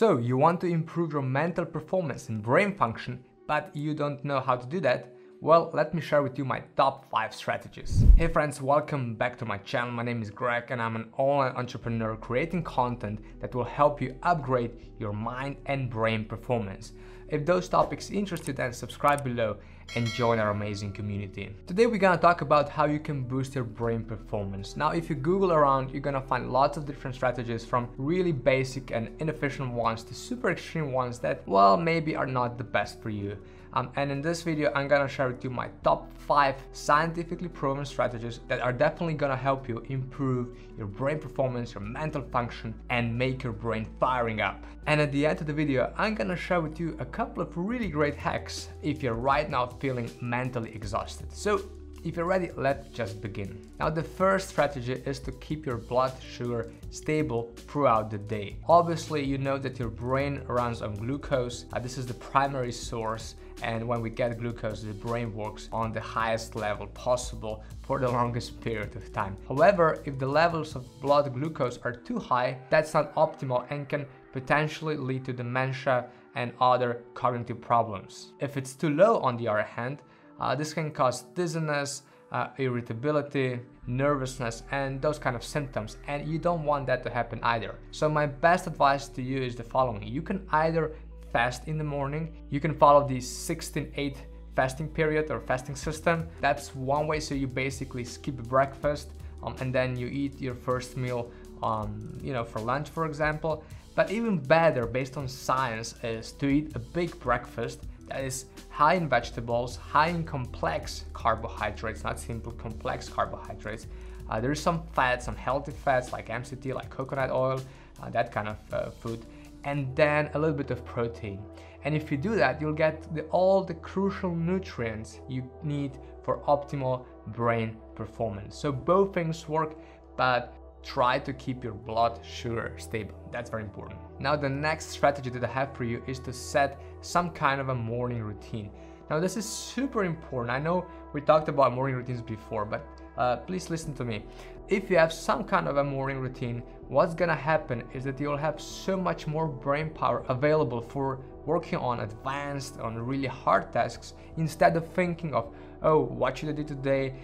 So you want to improve your mental performance and brain function, but you don't know how to do that? Well, let me share with you my top 5 strategies. Hey friends, welcome back to my channel. My name is Greg and I'm an online entrepreneur creating content that will help you upgrade your mind and brain performance. If those topics interest you, then subscribe below and join our amazing community. Today we're gonna talk about how you can boost your brain performance. Now, if you Google around, you're gonna find lots of different strategies, from really basic and inefficient ones to super extreme ones that, well, maybe are not the best for you. And in this video, I'm gonna share with you my top 5 scientifically proven strategies that are definitely gonna help you improve your brain performance, your mental function, and make your brain firing up. And at the end of the video, I'm gonna share with you a couple of really great hacks if you're right now feeling mentally exhausted. So if you're ready, let's just begin. Now, the first strategy is to keep your blood sugar stable throughout the day. Obviously, you know that your brain runs on glucose. This is the primary source, and when we get glucose, the brain works on the highest level possible for the longest period of time. However, if the levels of blood glucose are too high, that's not optimal and can potentially lead to dementia and other cognitive problems. If it's too low, on the other hand, this can cause dizziness, irritability, nervousness, and those kind of symptoms, and you don't want that to happen either. So my best advice to you is the following. You can either fast in the morning, you can follow the 16-8 fasting period or fasting system. That's one way, so you basically skip breakfast and then you eat your first meal for lunch, for example. But even better, based on science, is to eat a big breakfast that is high in vegetables, high in complex carbohydrates, not simple, complex carbohydrates. There's some fats, some healthy fats like MCT, like coconut oil, that kind of food, and then a little bit of protein. And if you do that, you'll get all the crucial nutrients you need for optimal brain performance. So both things work, but try to keep your blood sugar stable. That's very important. Now, the next strategy that I have for you is to set some kind of a morning routine. Now, this is super important. I know we talked about morning routines before, but please listen to me. If you have some kind of a morning routine, what's gonna happen is that you'll have so much more brain power available for working on advanced, on really hard tasks, instead of thinking of, oh, what should I do today,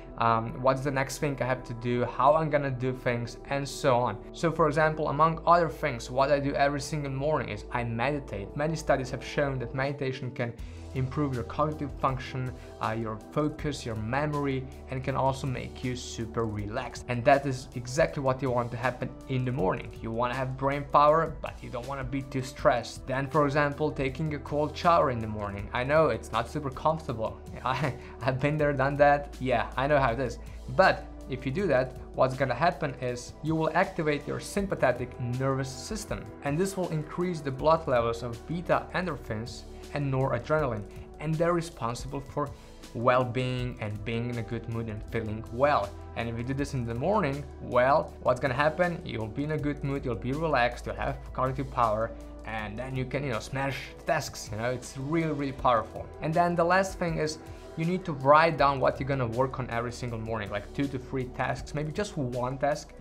what's the next thing I have to do, how I'm gonna do things, and so on. So for example, among other things, what I do every single morning is I meditate. Many studies have shown that meditation can improve your cognitive function, your focus, your memory, and can also make you super relaxed. And that is exactly what you want to happen in the morning. You want to have brain power, but you don't want to be too stressed. Then, for example, taking a cold shower in the morning. I know it's not super comfortable. I've been there, done that. Yeah, I know how it is. But if you do that, what's gonna happen is you will activate your sympathetic nervous system, and this will increase the blood levels of beta endorphins and noradrenaline, and they're responsible for well-being and being in a good mood and feeling well. And if you do this in the morning, well, what's gonna happen? You'll be in a good mood, you'll be relaxed, you'll have cognitive power, and then you can, smash tasks. It's really, really powerful. And then the last thing is, you need to write down what you're gonna work on every single morning, like 2 to 3 tasks, maybe just one task,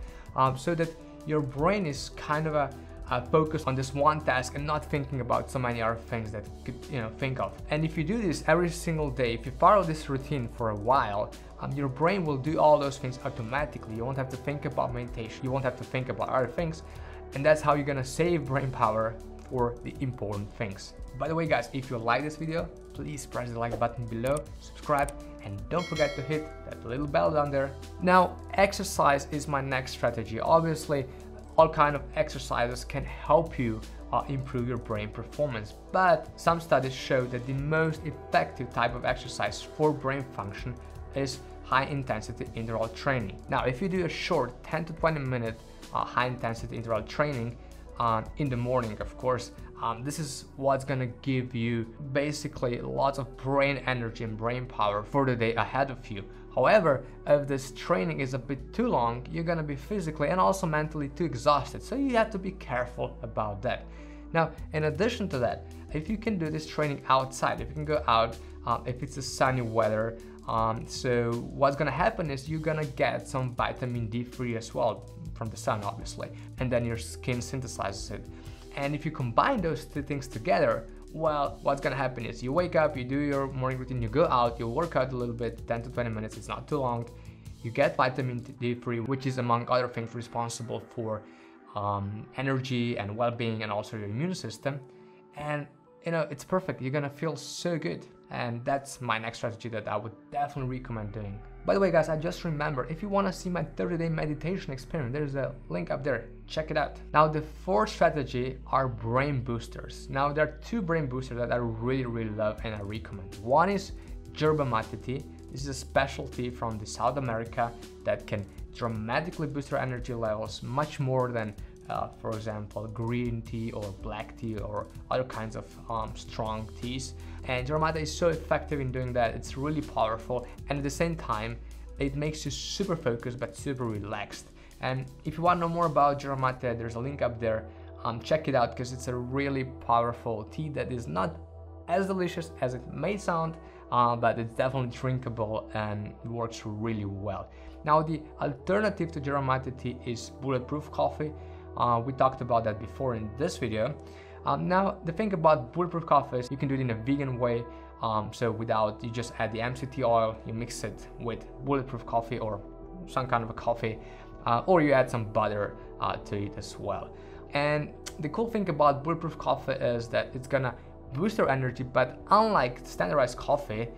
so that your brain is kind of focused on this one task and not thinking about so many other things that you could think of. And if you do this every single day, if you follow this routine for a while, your brain will do all those things automatically. You won't have to think about meditation, you won't have to think about other things, and that's how you're gonna save brain power for the important things. By the way, guys, if you like this video, please press the like button below, subscribe, and don't forget to hit that little bell down there. Now, exercise is my next strategy. Obviously, all kinds of exercises can help you improve your brain performance, but some studies show that the most effective type of exercise for brain function is high-intensity interval training. Now, if you do a short 10 to 20 minute high-intensity interval training, in the morning, of course, this is what's gonna give you basically lots of brain energy and brain power for the day ahead of you. However, if this training is a bit too long, you're gonna be physically and also mentally too exhausted, so you have to be careful about that. Now, in addition to that, if you can do this training outside, if you can go out, if it's a sunny weather, so what's gonna happen is you're gonna get some vitamin D3 as well, from the sun obviously, and then your skin synthesizes it. And if you combine those two things together, well, what's gonna happen is you wake up, you do your morning routine, you go out, you work out a little bit, 10 to 20 minutes, it's not too long. You get vitamin D3, which is among other things responsible for energy and well-being and also your immune system. And you know, it's perfect, you're gonna feel so good. And that's my next strategy that I would definitely recommend doing. By the way, guys, I just remember, if you want to see my 30-day meditation experiment, there's a link up there. Check it out. Now, the fourth strategy are brain boosters. Now, there are two brain boosters that I really, really love and I recommend. One is yerba mate tea. This is a specialty from the South America that can dramatically boost your energy levels much more than, for example, green tea or black tea or other kinds of strong teas. And yerba mate is so effective in doing that. It's really powerful, and at the same time it makes you super focused but super relaxed. And if you want to know more about yerba mate, there's a link up there. Check it out, because it's a really powerful tea that is not as delicious as it may sound, but it's definitely drinkable and works really well. Now, the alternative to yerba mate tea is bulletproof coffee. We talked about that before in this video. Now, the thing about bulletproof coffee is you can do it in a vegan way, so without, you just add the MCT oil, you mix it with bulletproof coffee or some kind of a coffee, or you add some butter to it as well. And the cool thing about bulletproof coffee is that it's gonna boost your energy, but unlike standardized coffee,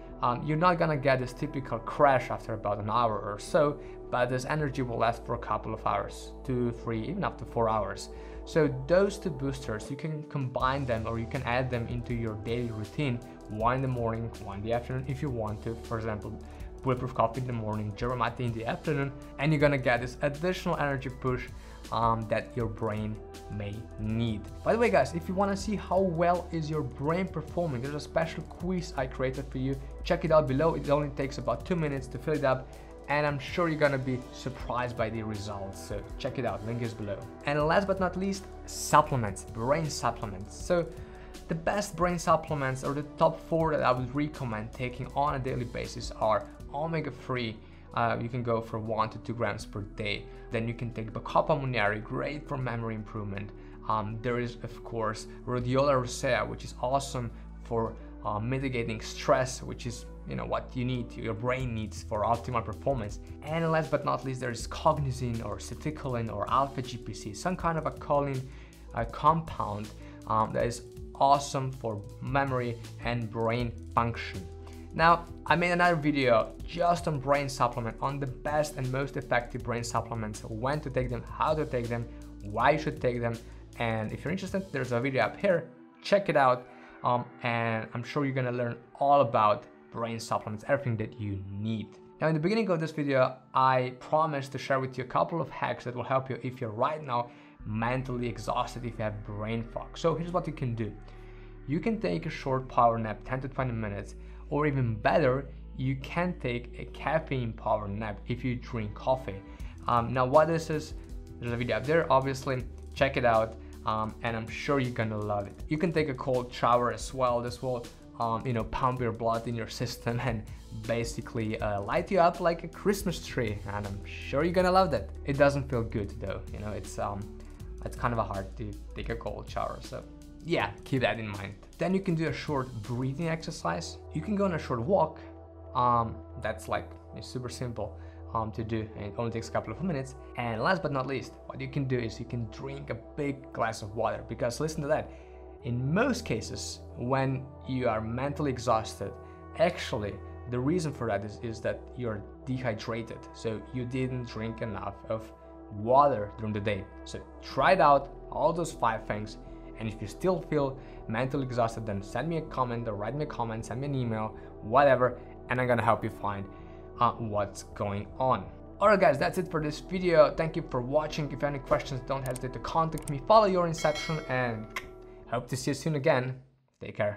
you're not gonna get this typical crash after about an hour or so, but this energy will last for a couple of hours, 2, 3, even up to 4 hours. So those two boosters, you can combine them or you can add them into your daily routine, one in the morning, one in the afternoon if you want to. For example, bulletproof coffee in the morning, yerba mate in the afternoon, and you're gonna get this additional energy push that your brain may need. By the way, guys, if you want to see how well is your brain performing, there's a special quiz I created for you. Check it out below. It only takes about 2 minutes to fill it up, and I'm sure you're gonna be surprised by the results. So check it out, link is below. And last but not least, supplements, brain supplements. So the best brain supplements, or the top 4 that I would recommend taking on a daily basis, are omega-3. You can go for 1 to 2 grams per day. Then you can take Bacopa monnieri, great for memory improvement. There is, of course, Rhodiola Rosea, which is awesome for mitigating stress, which is, you know, what you need, your brain needs for optimal performance. And last but not least, there is Cognizin or Citicoline or alpha-GPC, some kind of a choline compound that is awesome for memory and brain function. Now, I made another video just on brain supplement, on the best and most effective brain supplements, when to take them, how to take them, why you should take them. And if you're interested, there's a video up here, check it out. And I'm sure you're gonna learn all about brain supplements, everything that you need. Now, in the beginning of this video, I promised to share with you a couple of hacks that will help you if you're right now mentally exhausted, if you have brain fog. So here's what you can do. You can take a short power nap, 10 to 20 minutes, or even better, you can take a caffeine power nap if you drink coffee. Now, what this is, there's a video up there, obviously, check it out, and I'm sure you're gonna love it. You can take a cold shower as well. This will you know, pump your blood in your system and basically light you up like a Christmas tree, and I'm sure you're gonna love that. It doesn't feel good though, you know, it's kind of hard to take a cold shower, so yeah, keep that in mind. Then you can do a short breathing exercise. You can go on a short walk. That's like, it's super simple to do, and it only takes a couple of minutes. And last but not least, what you can do is you can drink a big glass of water, because listen to that, in most cases when you are mentally exhausted, actually the reason for that is that you're dehydrated, so you didn't drink enough of water during the day. So try it out, all those 5 things. And if you still feel mentally exhausted, then send me a comment or write me a comment, send me an email, whatever, and I'm gonna help you find what's going on. Alright guys, that's it for this video. Thank you for watching. If you have any questions, don't hesitate to contact me. Follow Your Inception, and hope to see you soon again. Take care.